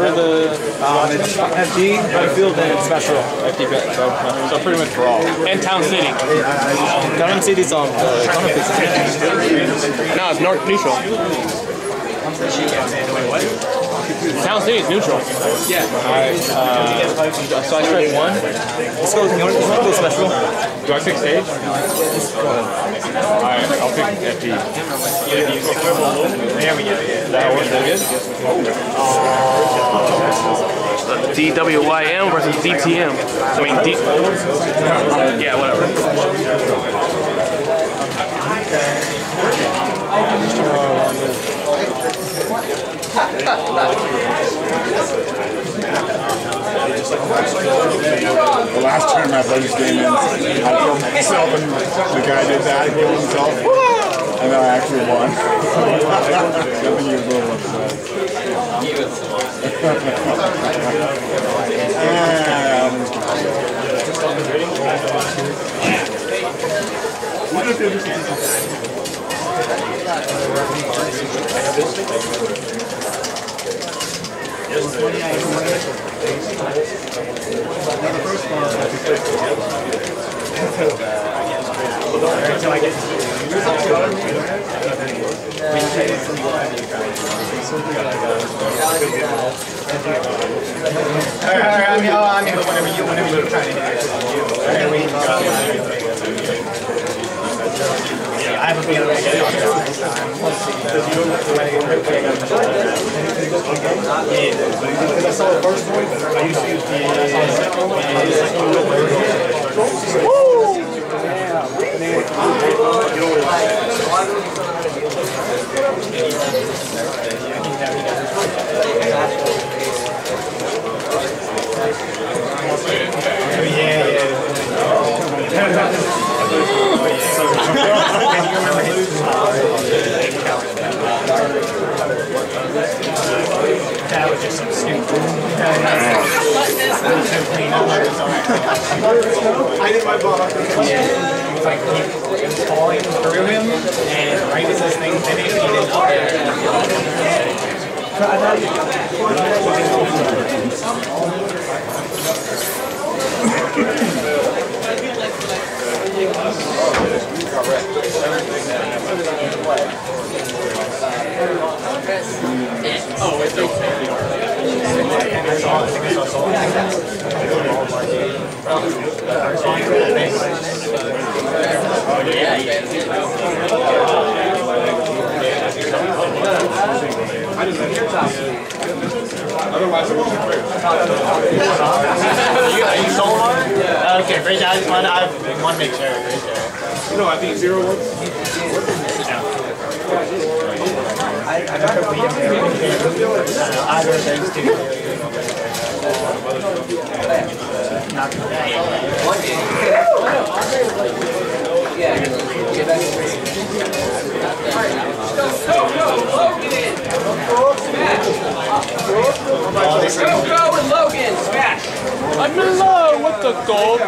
order the FD, I feel that it's special. FD bet, so pretty much for all. And Town City. Town City's on the No, it's North Neutral. Town City is neutral. Yeah. Alright, so I strike one. Let's go, you want to go special? Do I pick stage? Alright, I'll pick FD. There we go. That works really good? DWYM versus DTM. I mean, yeah, whatever. The last time my buddies came in, I killed myself, and the guy did that, he killed himself, and I actually won. Nothing you will upset. I'm here whenever you're trying to do it. I have a feeling I get it on this time. Because you don't have to make a quick because I saw the first one, I used to use the that was just some stupid. I did my block. It's like he was falling through him, and right as this thing finished, he did all Oh, it's okay, great guys. I have one big chair. No, I think 0 1. I got to be either of those two. Let's go with Logan! Smash! I'm in love with the gold.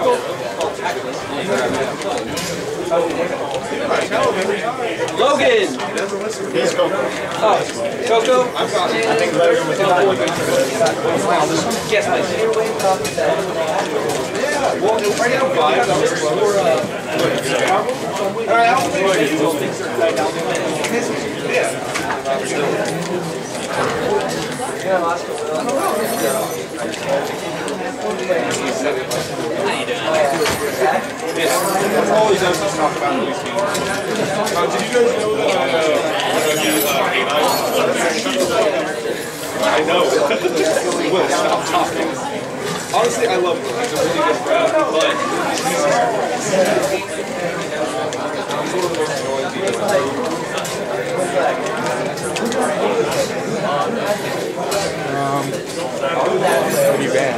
Logan! Coco? I think Logan was yes, please. Talk about these things. Did you guys know that I know. Will, stop talking. Honestly, I love Will. He's a really good friend, but I'm sort of most annoying people. What do you ban?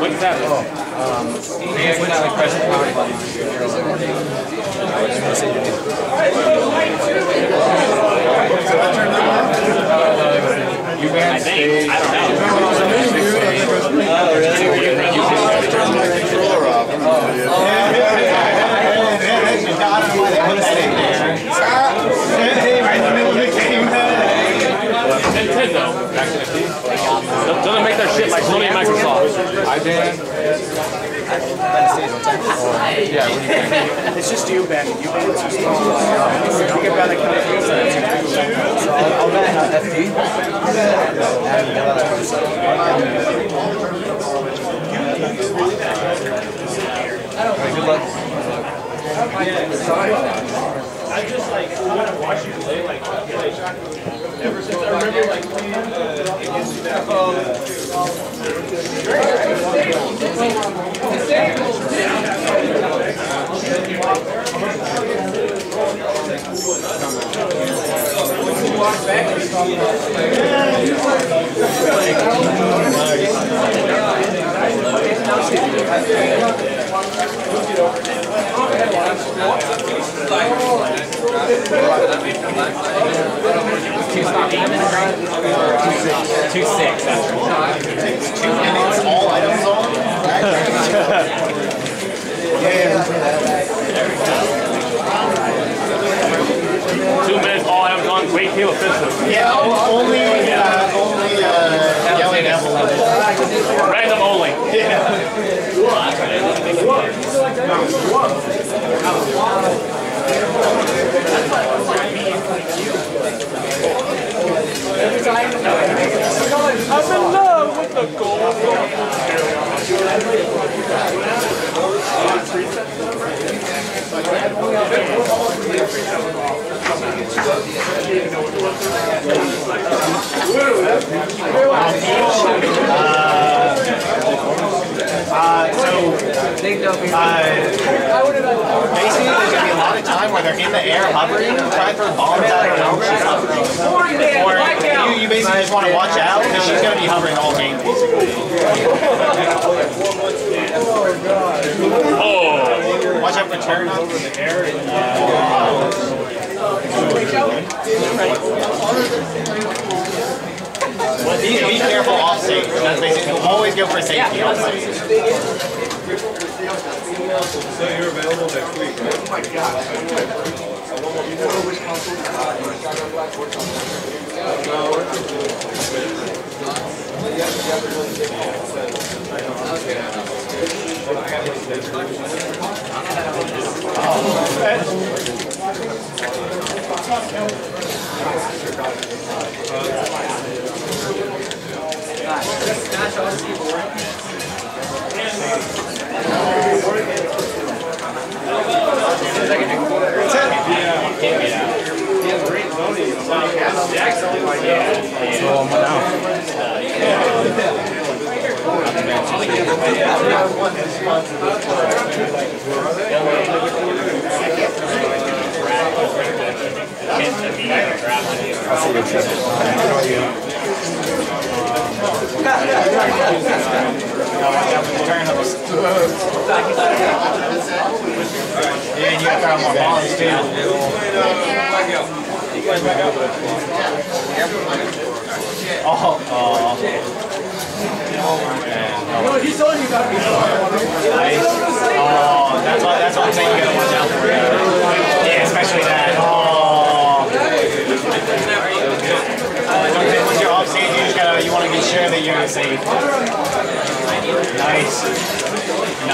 What's that? We're not like pressure power. You ban? I don't know. Doesn't make that shit like Sony and Microsoft. I did. Yeah, it's just you, Ben. You bet. I just like want to watch you play like ever since I remember like against that. Two six. And it's all items on. Yeah. 2 minutes, all items on. Wait till offensive. Yeah, only random only. I'm in love with the basically, there's going to be a lot of time where they're in the air hovering, trying to throw bombs out of nowhere. Or you basically just want to watch out, because she's going to be hovering all game, basically. Oh! Watch out for turns over the air. Well, be careful off stage. That's basically, you'll always go for safety off stage. So you're available next week, right? Oh my God. And you got more balls too. Oh, he told you got to be nice. Oh, that's what I'm saying. You gotta watch out for it. Yeah, especially that. Once you're off stage, you want to be sure that you're safe. Nice.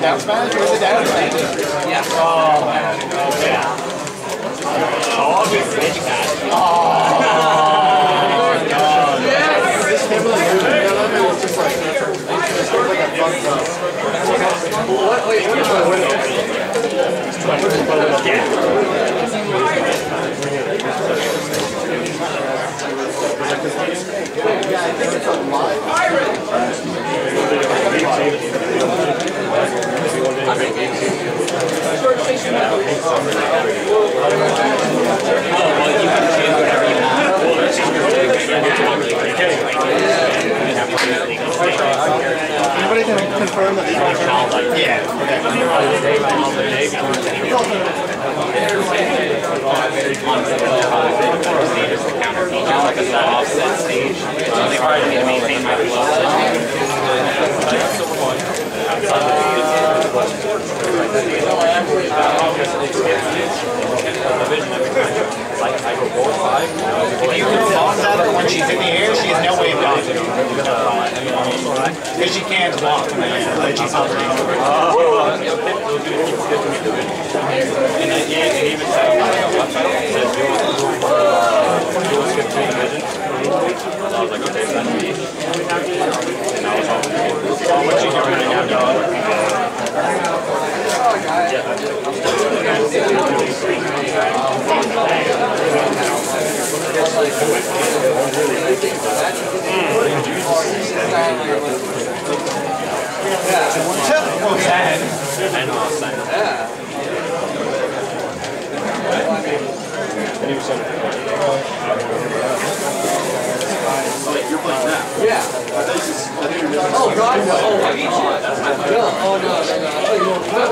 Down smash? Or is it down smash? Yeah. Oh. If you can block that when she's in the air, she has no way of blocking because she can't block when she's hovering. So I was like, okay, so that's me. And I was all what you doing right now, dog? Yeah. Oh, God, no. Oh, no.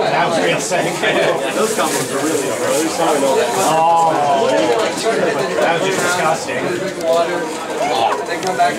That was real sick. Those combos are really over. Oh, that was just disgusting. They come back.